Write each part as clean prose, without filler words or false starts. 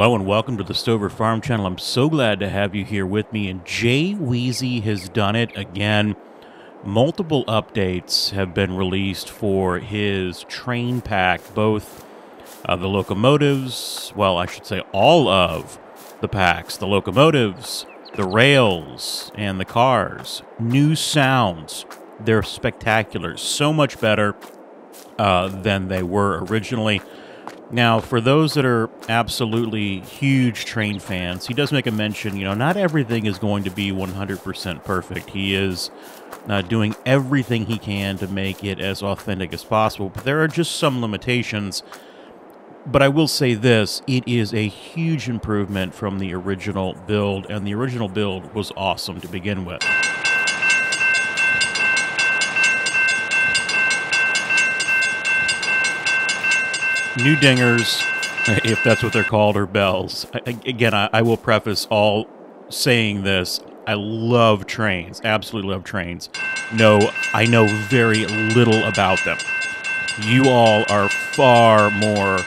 Hello and welcome to the Stover Farm Channel. I'm so glad to have you here with me, and J-Weezy has done it again. Multiple updates have been released for his train pack, both the locomotives, well, I should say all of the packs, the locomotives, the rails, and the cars. New sounds. They're spectacular. So much better than they were originally. Now, for those that are absolutely huge train fans, he does make a mention, you know, not everything is going to be 100% perfect. He is doing everything he can to make it as authentic as possible, but there are just some limitations. But I will say this, it is a huge improvement from the original build, and the original build was awesome to begin with. New dingers, if that's what they're called, or bells. Again, I will preface all saying this. I love trains, absolutely love trains. No, I know very little about them. You all are far more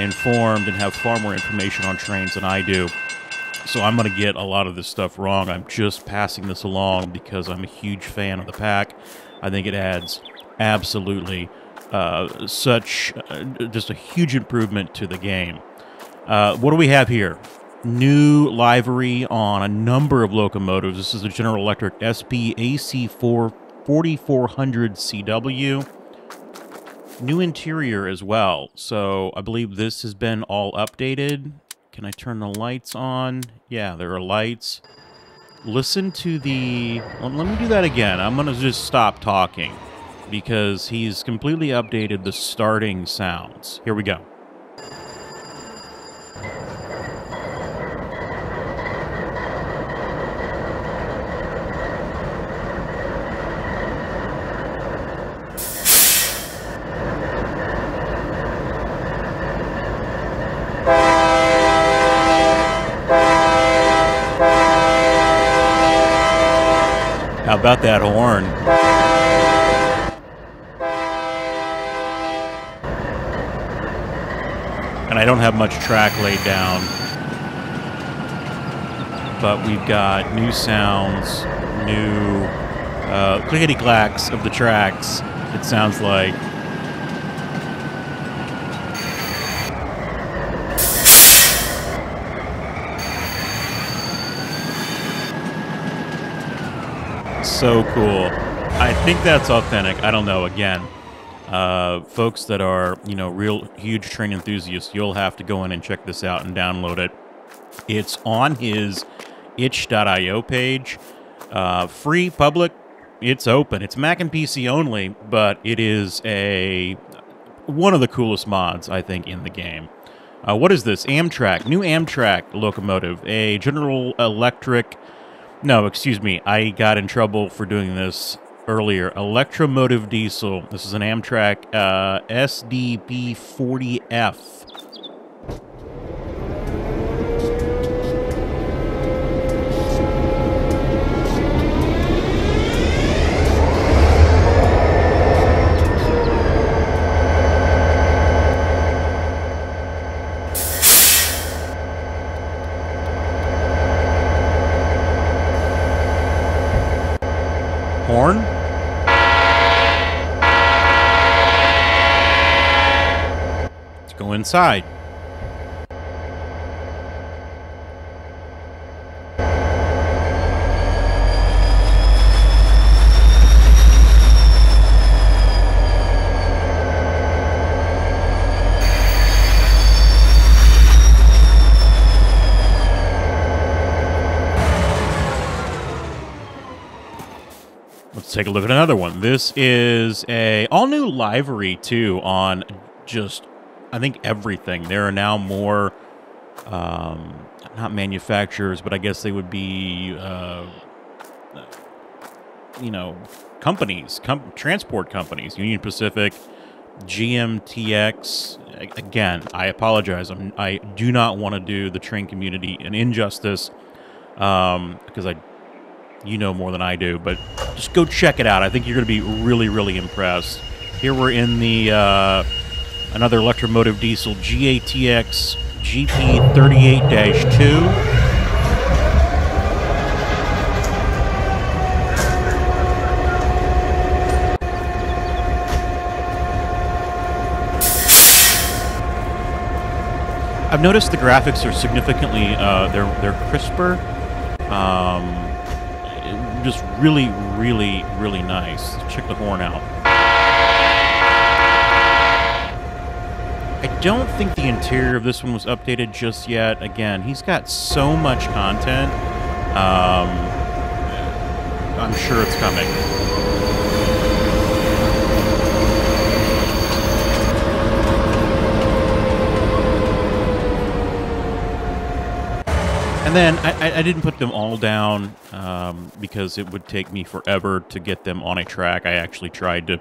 informed and have far more information on trains than I do. So I'm going to get a lot of this stuff wrong. I'm just passing this along because I'm a huge fan of the pack. I think it adds absolutely just a huge improvement to the game. What do we have here? New livery on a number of locomotives. This is the General Electric SP-AC4-4400CW. New interior as well. So I believe this has been all updated. Can I turn the lights on? Yeah, there are lights. Listen to the... Well, let me do that again. I'm going to just stop talking, because he's completely updated the starting sounds. Here we go. How about that horn? And I don't have much track laid down, but we've got new sounds, new clickety-clacks of the tracks, it sounds like. So cool. I think that's authentic. I don't know, again. Folks that are, you know, real huge train enthusiasts, you'll have to go in and check this out and download it. It's on his itch.io page. Free, public, it's open. It's Mac and PC only, but it is one of the coolest mods, I think, in the game. What is this? Amtrak. New Amtrak locomotive. A General Electric... No, excuse me. I got in trouble for doing this earlier. Electromotive diesel. This is an Amtrak SDP-40F. Horn? Let's go inside. Take a look at another one. This is a all-new livery, too, on just, I think, everything. There are now more, not manufacturers, but I guess they would be, you know, companies, transport companies, Union Pacific, GMTX. Again, I apologize. I do not want to do the train community an injustice, because you know more than I do, but just go check it out. I think you're going to be really, really impressed. Here we're in the another electromotive diesel GATX GP38-2. I've noticed the graphics are significantly, they're crisper, just really, really, really nice. Check the horn out. I don't think the interior of this one was updated just yet. Again, he's got so much content, I'm sure it's coming. And then I didn't put them all down because it would take me forever to get them on a track. I actually tried to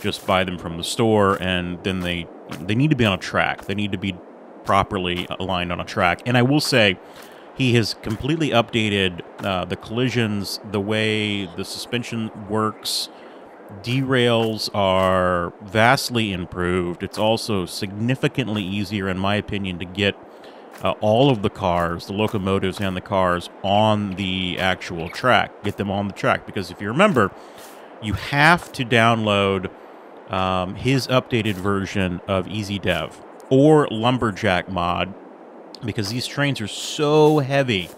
just buy them from the store, and then they need to be on a track. They need to be properly aligned on a track. And I will say, he has completely updated the collisions, the way the suspension works. Derails are vastly improved. It's also significantly easier, in my opinion, to get all of the cars, the locomotives and the cars, on the actual track. Get them on the track, because if you remember, you have to download his updated version of Easy Dev or Lumberjack mod, because these trains are so heavy.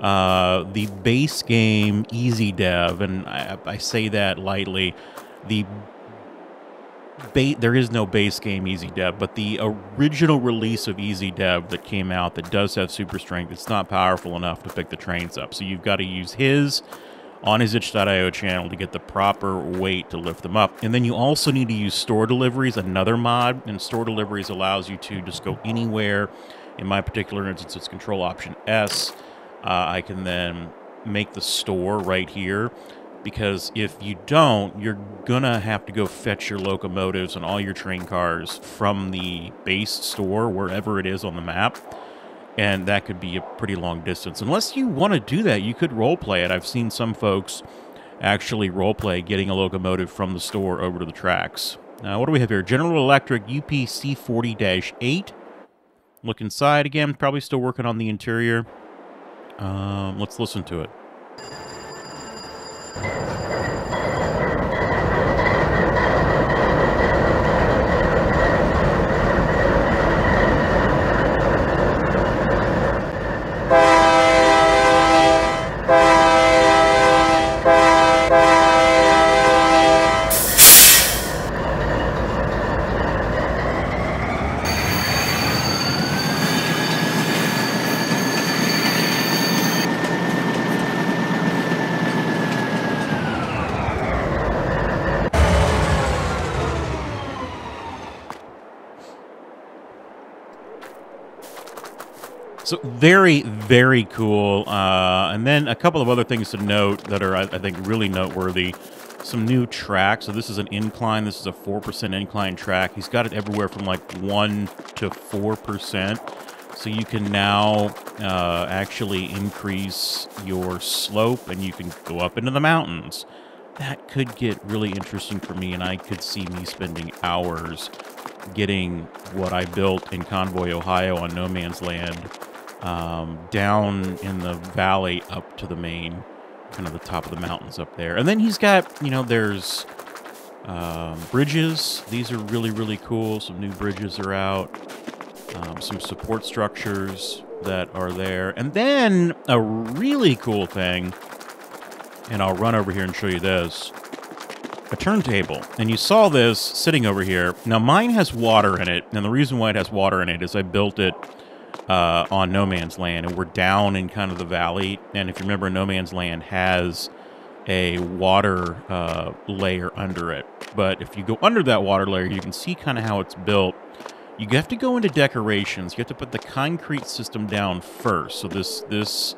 The base game Easy Dev, and I say that lightly, there is no base game Easy Dev, but the original release of Easy Dev that came out that does have super strength, it's not powerful enough to pick the trains up. So you've got to use his on his itch.io channel to get the proper weight to lift them up. And then you also need to use Store Deliveries, another mod, and Store Deliveries allows you to just go anywhere. In my particular instance, it's Control Option S. I can then make the store right here, because if you don't, you're gonna have to go fetch your locomotives and all your train cars from the base store, wherever it is on the map, and that could be a pretty long distance. Unless you want to do that, you could roleplay it. I've seen some folks actually roleplay getting a locomotive from the store over to the tracks. Now, what do we have here? General Electric UPC 40-8. Look inside again, probably still working on the interior. Let's listen to it. So very, very cool. And then a couple of other things to note that are, I think, really noteworthy. Some new tracks. So this is an incline. This is a 4% incline track. He's got it everywhere from like 1% to 4%. So you can now actually increase your slope, and you can go up into the mountains. That could get really interesting for me, and I could see me spending hours getting what I built in Convoy, Ohio on No Man's Land down in the valley up to the main, kind of the top of the mountains up there. And then he's got, you know, there's bridges. These are really, really cool. Some new bridges are out. Some support structures that are there. And then a really cool thing, and I'll run over here and show you this, a turntable. And you saw this sitting over here. Now, mine has water in it, and the reason why it has water in it is I built it on No Man's Land, and we're down in kind of the valley. And if you remember, No Man's Land has a water layer under it. But if you go under that water layer, you can see kind of how it's built. You have to go into decorations. You have to put the concrete system down first. So this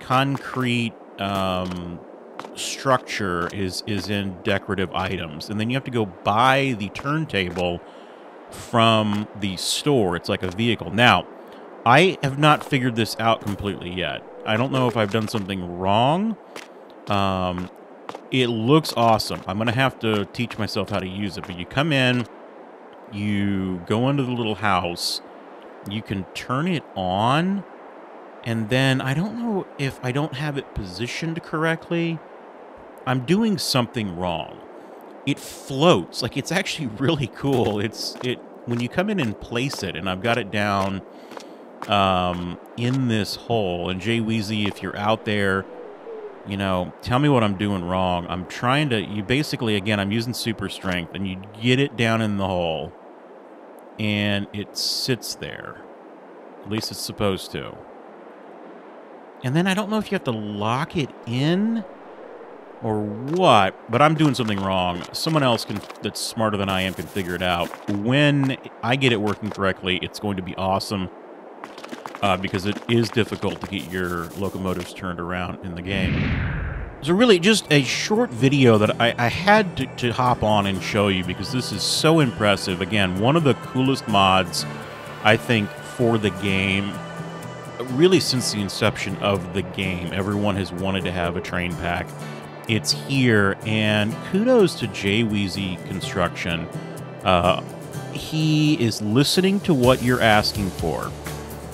concrete structure is in decorative items, and then you have to go buy the turntable from the store. It's like a vehicle. Now, I have not figured this out completely yet. I don't know if I've done something wrong. It looks awesome. I'm gonna have to teach myself how to use it. But you come in, you go into the little house, you can turn it on, and then I don't know if I don't have it positioned correctly. I'm doing something wrong. It floats. Like, it's actually really cool. It when you come in and place it, and I've got it down in this hole. And J-Weezy, if you're out there, you know, tell me what I'm doing wrong. I'm trying to, you basically, again, I'm using super strength, and you get it down in the hole, and it sits there. At least it's supposed to. And then I don't know if you have to lock it in or what, but I'm doing something wrong. Someone else can, that's smarter than I am, can figure it out. When I get it working correctly, it's going to be awesome, because it is difficult to get your locomotives turned around in the game. So really, just a short video that I had to hop on and show you, because this is so impressive. Again, one of the coolest mods, I think, for the game. Really, since the inception of the game, everyone has wanted to have a train pack. It's here, and kudos to J-Weezy Construction. He is listening to what you're asking for.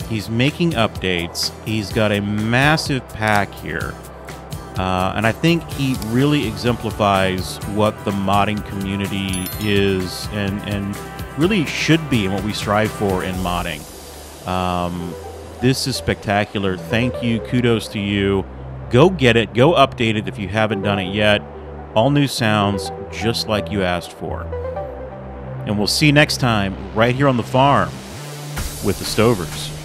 He's making updates. He's got a massive pack here. And I think he really exemplifies what the modding community is and really should be, and what we strive for in modding. This is spectacular. Thank you. Kudos to you. Go get it. Go update it if you haven't done it yet. All new sounds just like you asked for. And we'll see you next time right here on the farm with the Stovers.